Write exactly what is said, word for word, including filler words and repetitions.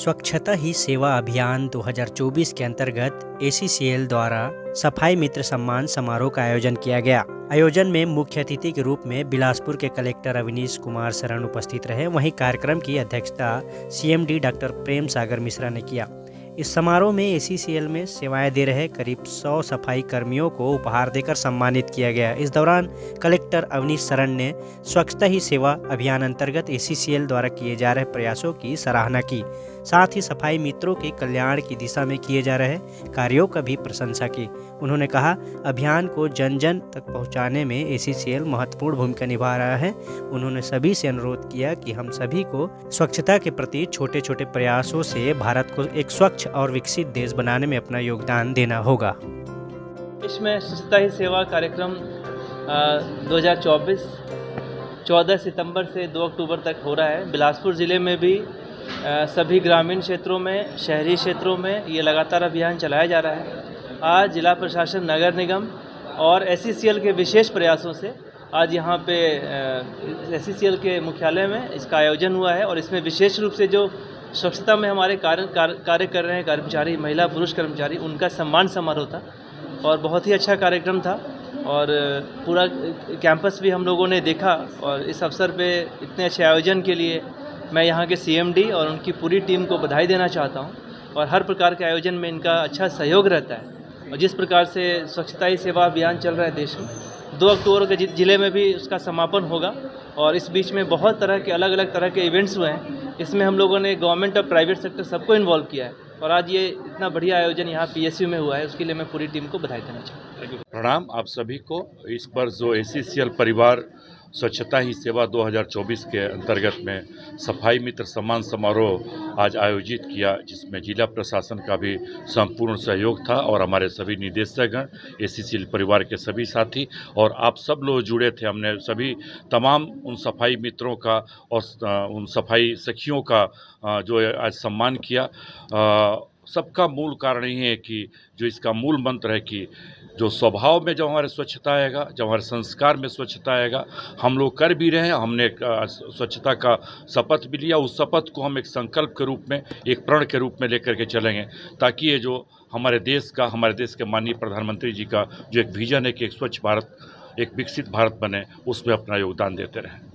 स्वच्छता ही सेवा अभियान दो हज़ार चौबीस के अंतर्गत एसईसीएल द्वारा सफाई मित्र सम्मान समारोह का आयोजन किया गया। आयोजन में मुख्य अतिथि के रूप में बिलासपुर के कलेक्टर अवनीश कुमार शरण उपस्थित रहे। वहीं कार्यक्रम की अध्यक्षता सीएमडी डॉक्टर प्रेम सागर मिश्रा ने किया। इस समारोह में एसईसीएल में सेवाएं दे रहे करीब सौ सफाई कर्मियों को उपहार देकर सम्मानित किया गया। इस दौरान कलेक्टर अवनीश शरण ने स्वच्छता ही सेवा अभियान अंतर्गत एसईसीएल द्वारा किए जा रहे प्रयासों की सराहना की, साथ ही सफाई मित्रों के कल्याण की दिशा में किए जा रहे कार्यों का भी प्रशंसा की। उन्होंने कहा, अभियान को जन जन तक पहुँचाने में एसईसीएल महत्वपूर्ण भूमिका निभा रहा है। उन्होंने सभी से अनुरोध किया कि हम सभी को स्वच्छता के प्रति छोटे छोटे प्रयासों से भारत को एक स्वच्छ और विकसित देश बनाने में अपना योगदान देना होगा। इसमें स्वच्छता ही सेवा कार्यक्रम दो हज़ार चौबीस चौदह सितंबर से दो अक्टूबर तक हो रहा है। बिलासपुर ज़िले में भी आ, सभी ग्रामीण क्षेत्रों में, शहरी क्षेत्रों में ये लगातार अभियान चलाया जा रहा है। आज जिला प्रशासन, नगर निगम और एसईसीएल के विशेष प्रयासों से आज यहाँ पे एसईसीएल के मुख्यालय में इसका आयोजन हुआ है। और इसमें विशेष रूप से जो स्वच्छता में हमारे कार्य कार्य कर रहे हैं कर्मचारी, महिला पुरुष कर्मचारी, उनका सम्मान समारोह था और बहुत ही अच्छा कार्यक्रम था। और पूरा कैंपस भी हम लोगों ने देखा। और इस अवसर पे इतने अच्छे आयोजन के लिए मैं यहाँ के सीएमडी और उनकी पूरी टीम को बधाई देना चाहता हूँ। और हर प्रकार के आयोजन में इनका अच्छा सहयोग रहता है। और जिस प्रकार से स्वच्छता ही सेवा अभियान चल रहा है देश में, दो अक्टूबर के ज़िले में भी उसका समापन होगा। और इस बीच में बहुत तरह के अलग अलग तरह के इवेंट्स हुए हैं। इसमें हम लोगों ने गवर्नमेंट और प्राइवेट सेक्टर सबको इन्वॉल्व किया है। और आज ये इतना बढ़िया आयोजन यहाँ पीएसयू में हुआ है, उसके लिए मैं पूरी टीम को बधाई देना चाहता हूँ। प्रणाम आप सभी को। इस पर जो एसईसीएल परिवार स्वच्छता ही सेवा दो हज़ार चौबीस के अंतर्गत में सफाई मित्र सम्मान समारोह आज आयोजित किया, जिसमें जिला प्रशासन का भी संपूर्ण सहयोग था और हमारे सभी निदेशकगण, एसईसीएल परिवार के सभी साथी और आप सब लोग जुड़े थे। हमने सभी तमाम उन सफाई मित्रों का और उन सफाई सखियों का जो आज सम्मान किया। सबका मूल कारण यही है कि जो इसका मूल मंत्र है कि जो स्वभाव में जब हमारे स्वच्छता आएगा, जब हमारे संस्कार में स्वच्छता आएगा, हम लोग कर भी रहे हैं। हमने स्वच्छता का शपथ भी लिया। उस शपथ को हम एक संकल्प के रूप में, एक प्रण के रूप में लेकर के चलेंगे, ताकि ये जो हमारे देश का, हमारे देश के माननीय प्रधानमंत्री जी का जो एक विजन है कि एक स्वच्छ भारत, एक विकसित भारत बने, उसमें अपना योगदान देते रहें।